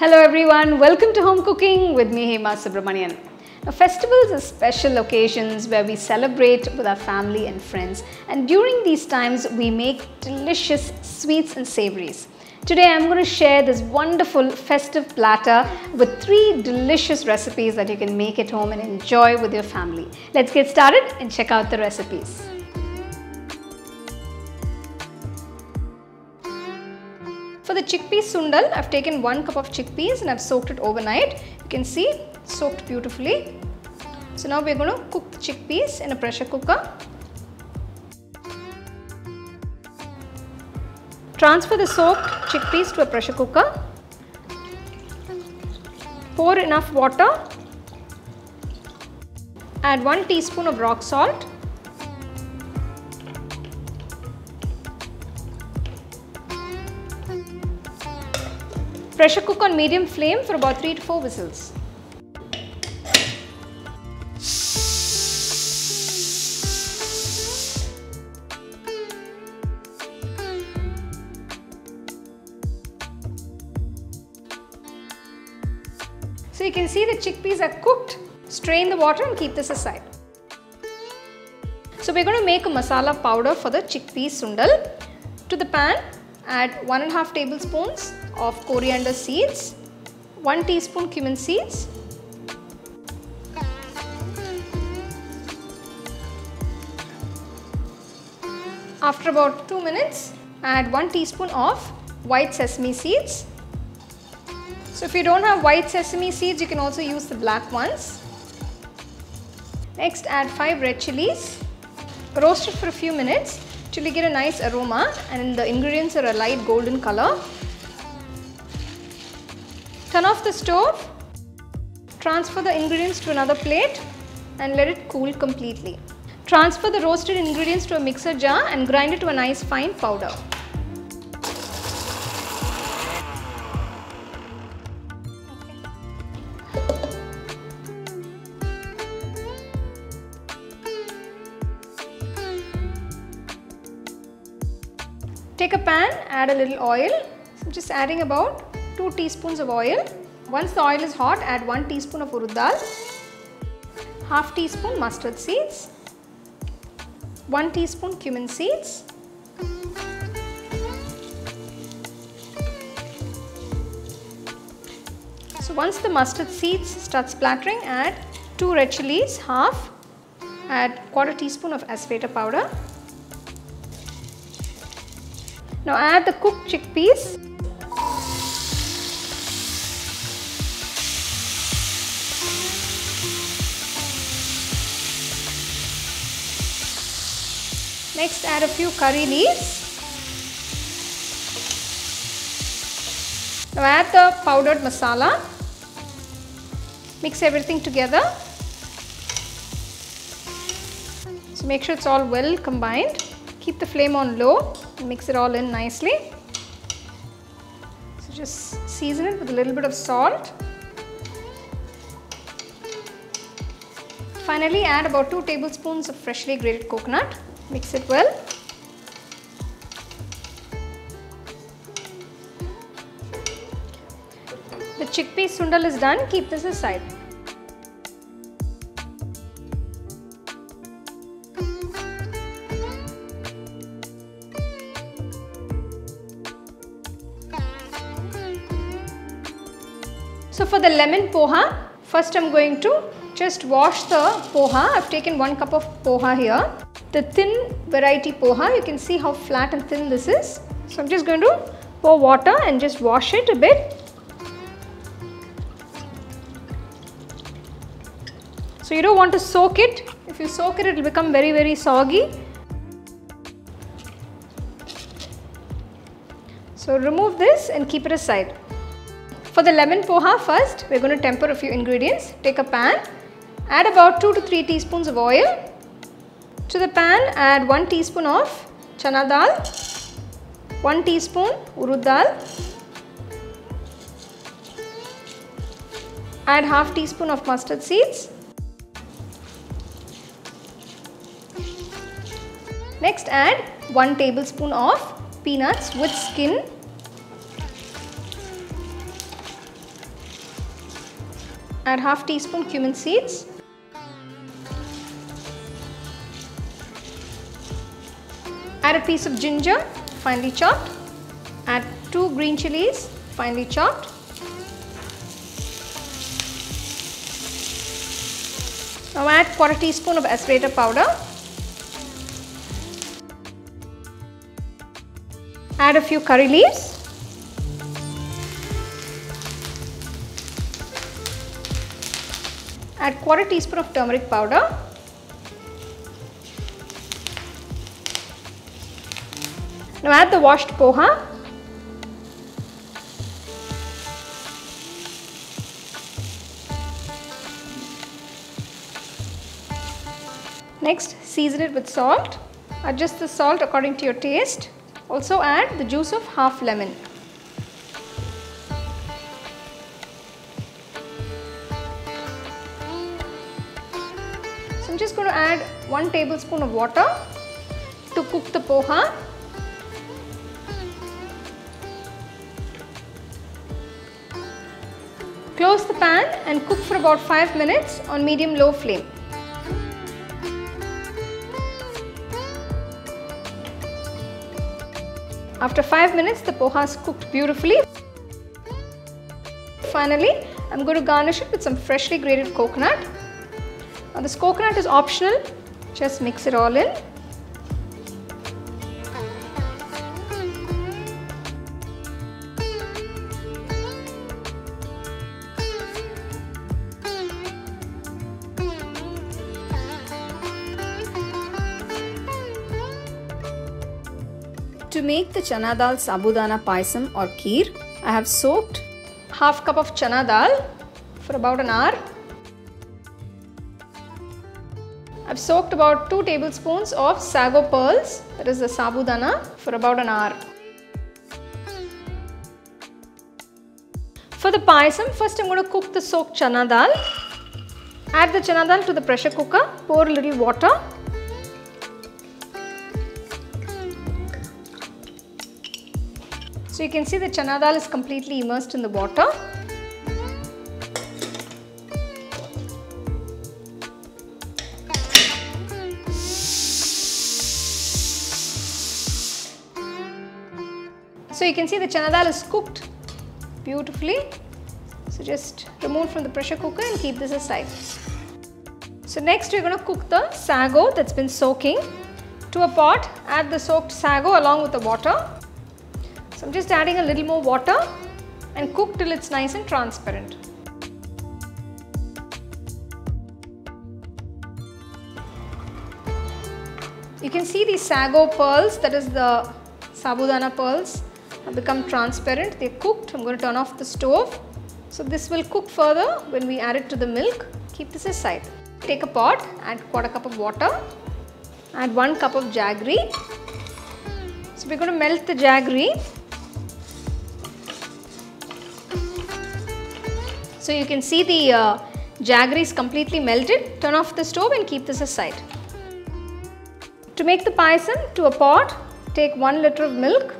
Hello everyone, welcome to Home Cooking with me Hema Subramanian. Now, festivals are special occasions where we celebrate with our family and friends, and during these times we make delicious sweets and savories. Today I'm going to share this wonderful festive platter with 3 delicious recipes that you can make at home and enjoy with your family. Let's get started and check out the recipes. For the chickpea sundal, I've taken 1 cup of chickpeas and I've soaked it overnight. You can see it's soaked beautifully. So now we're going to cook the chickpeas in a pressure cooker. Transfer the soaked chickpeas to a pressure cooker. Pour enough water. Add 1 teaspoon of rock salt. Pressure cook on medium flame for about 3 to 4 whistles. So you can see the chickpeas are cooked. Strain the water and keep this aside. So we're going to make a masala powder for the chickpea sundal. To the pan, add 1.5 tablespoons of coriander seeds, 1 teaspoon cumin seeds, after about 2 minutes add 1 teaspoon of white sesame seeds. So if you don't have white sesame seeds, you can also use the black ones. Next add 5 red chilies, roast it for a few minutes till you get a nice aroma and the ingredients are a light golden color. Turn off the stove, transfer the ingredients to another plate and let it cool completely. Transfer the roasted ingredients to a mixer jar and grind it to a nice fine powder. Take a pan, add a little oil. So I'm just adding about 2 teaspoons of oil. Once the oil is hot, add 1 teaspoon of Urad Dal, half teaspoon mustard seeds, 1 teaspoon cumin seeds, once the mustard seeds start splattering, add 2 red chilies, half, add 1/4 teaspoon of asafoetida powder. Now add the cooked chickpeas. Next add a few curry leaves. Now add the powdered masala. Mix everything together. So make sure it's all well combined. Keep the flame on low and mix it all in nicely. So just season it with a little bit of salt. Finally add about 2 tablespoons of freshly grated coconut. Mix it well. The chickpea sundal is done. Keep this aside. So for the lemon poha, first I'm going to just wash the poha. I've taken 1 cup of poha here. The thin variety poha, you can see how flat and thin this is. So I'm just going to pour water and just wash it a bit. So you don't want to soak it. If you soak it, it will become very, very soggy. So remove this and keep it aside. For the lemon poha first, we're going to temper a few ingredients. Take a pan, add about 2 to 3 teaspoons of oil. To the pan, add 1 teaspoon of Chana Dal, 1 teaspoon Urad Dal, add 1/2 teaspoon of mustard seeds. Next add 1 tablespoon of peanuts with skin. add half teaspoon cumin seeds. Add a piece of ginger, finely chopped. Add 2 green chilies, finely chopped. Now add 1/4 teaspoon of asparagus powder. Add a few curry leaves. Add 1/4 teaspoon of turmeric powder. Now add the washed poha. Next, season it with salt. Adjust the salt according to your taste. Also add the juice of half lemon. So I'm just going to add 1 tablespoon of water to cook the poha. Close the pan and cook for about 5 minutes on medium-low flame. After 5 minutes, the poha is cooked beautifully. Finally, I'm going to garnish it with some freshly grated coconut. Now this coconut is optional, just mix it all in. To make the chana dal, sabudana, payasam or kheer, I have soaked half cup of chana dal for about an hour. I've soaked about 2 tablespoons of sago pearls, that is the sabudana, for about an hour. For the payasam, first I'm going to cook the soaked chana dal. Add the chana dal to the pressure cooker, pour a little water. So you can see the chana dal is completely immersed in the water. So you can see the chana dal is cooked beautifully. So just remove from the pressure cooker and keep this aside. So next we're going to cook the sago that's been soaking. To a pot, add the soaked sago along with the water. So I'm just adding a little more water and cook till it's nice and transparent. You can see these sago pearls, that is the sabudana pearls, have become transparent. They're cooked. I'm going to turn off the stove. So this will cook further when we add it to the milk. Keep this aside. Take a pot, add 1/4 cup of water, add 1 cup of jaggery. So we're going to melt the jaggery. So you can see the jaggery is completely melted. Turn off the stove and keep this aside. To make the payasam, to a pot, take 1 litre of milk.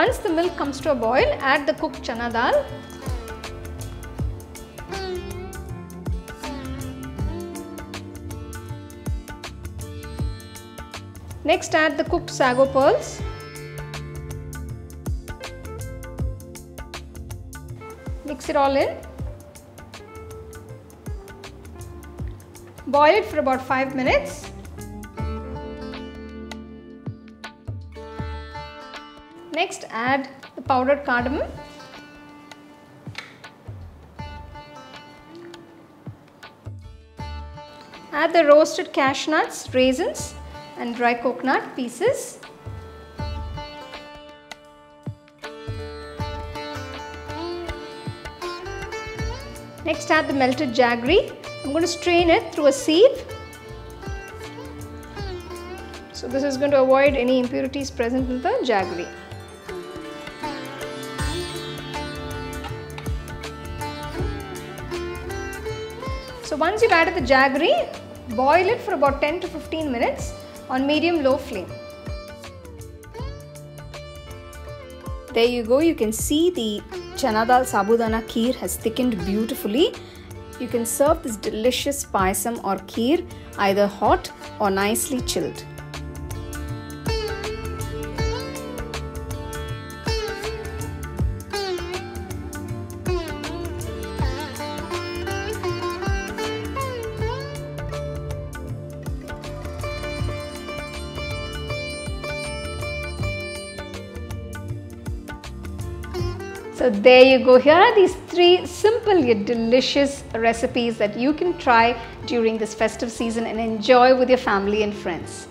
Once the milk comes to a boil, add the cooked chana dal. Next, add the cooked sago pearls. Mix it all in. Boil it for about 5 minutes. Next, add the powdered cardamom. Add the roasted cashew nuts, raisins and dry coconut pieces. Next, add the melted jaggery. I'm going to strain it through a sieve. So this is going to avoid any impurities present in the jaggery. So once you've added the jaggery, Boil it for about 10 to 15 minutes on medium-low flame. There you go, you can see the Chana Dal Sabudana Kheer has thickened beautifully. You can serve this delicious payasam or kheer either hot or nicely chilled. So there you go, here are these three simple yet delicious recipes that you can try during this festive season and enjoy with your family and friends.